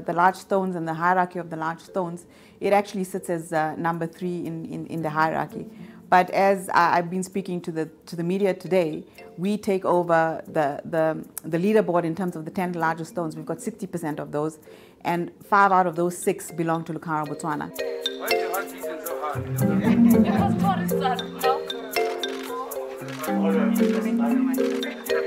the large stones and the hierarchy of the large stones, it actually sits as number 3 in the hierarchy. But as I've been speaking to the media today, we take over the leaderboard in terms of the 10 largest stones. We've got 60% of those, and 5 out of those 6 belong to Lucara Botswana. Why